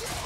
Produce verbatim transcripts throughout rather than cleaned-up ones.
Yeah.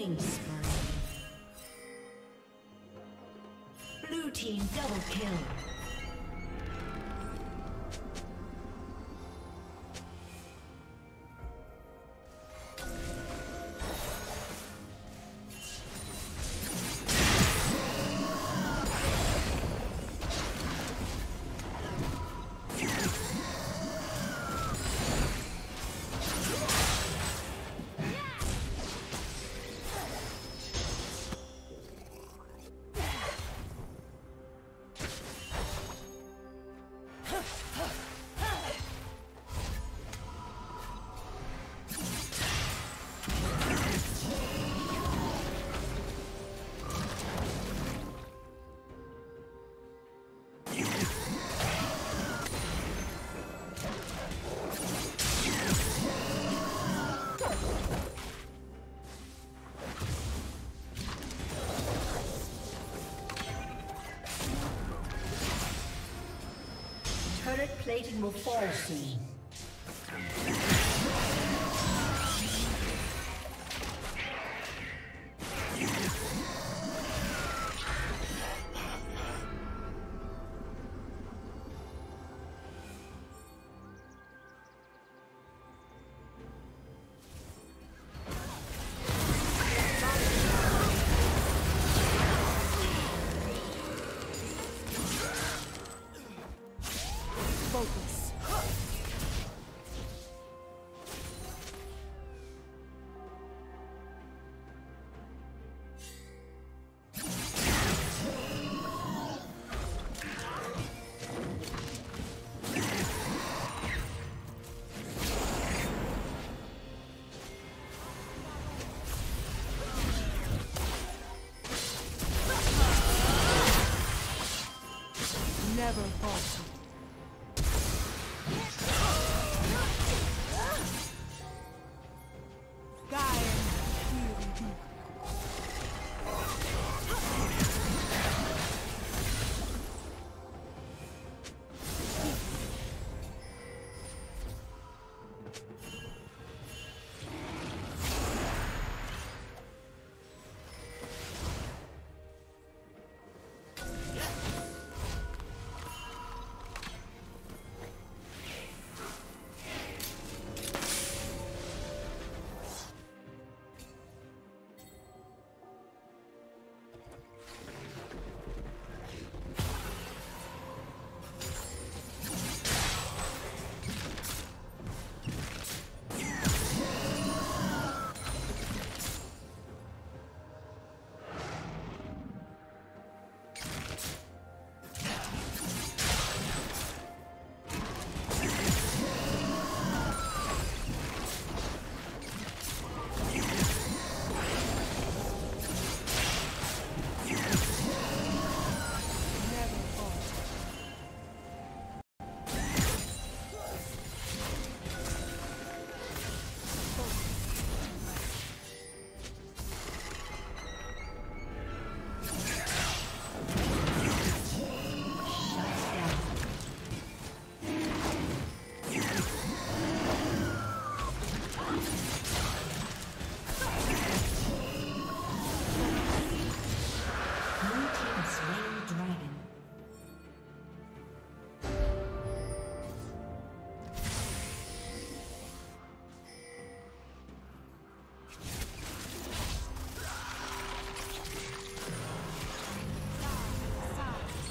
Killing spree. Blue team double kill. Turret plating will fall soon. Never falter.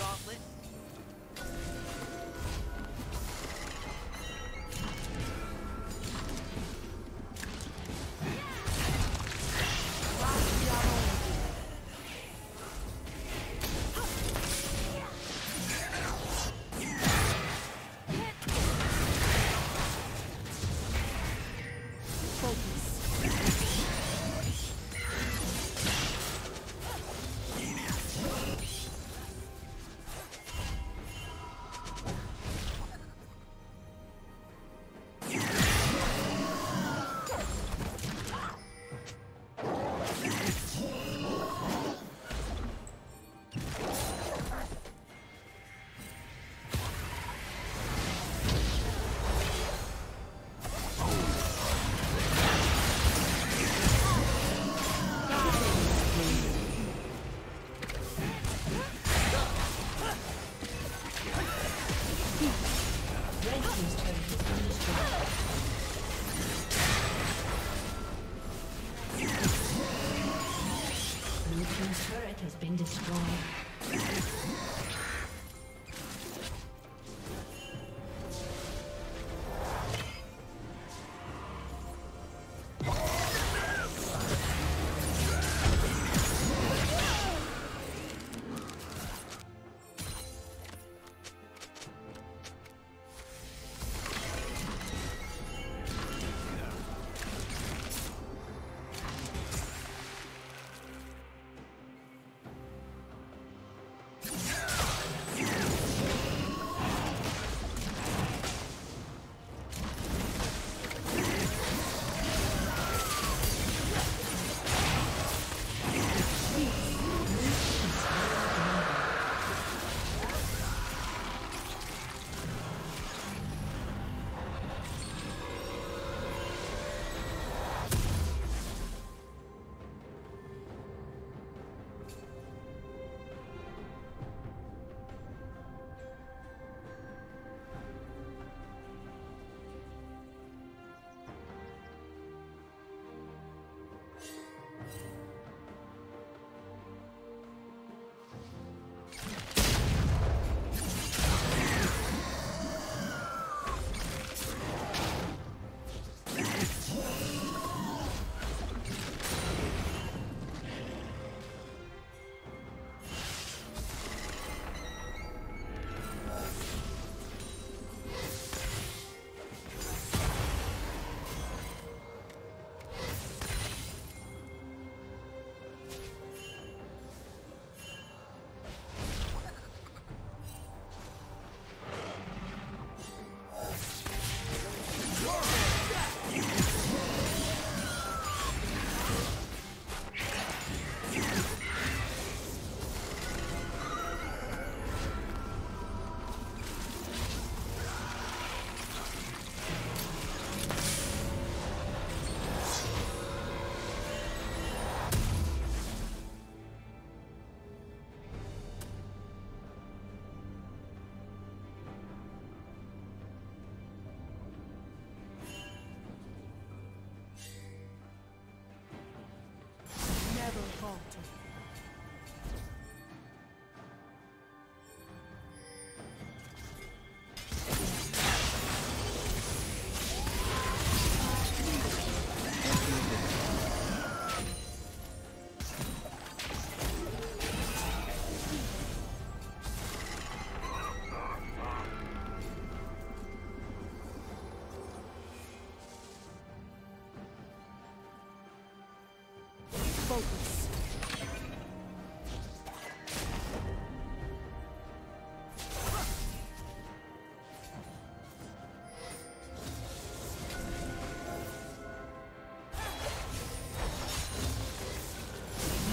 gauntlet.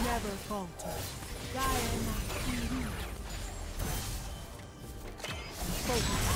Never falter. Dire my Focus.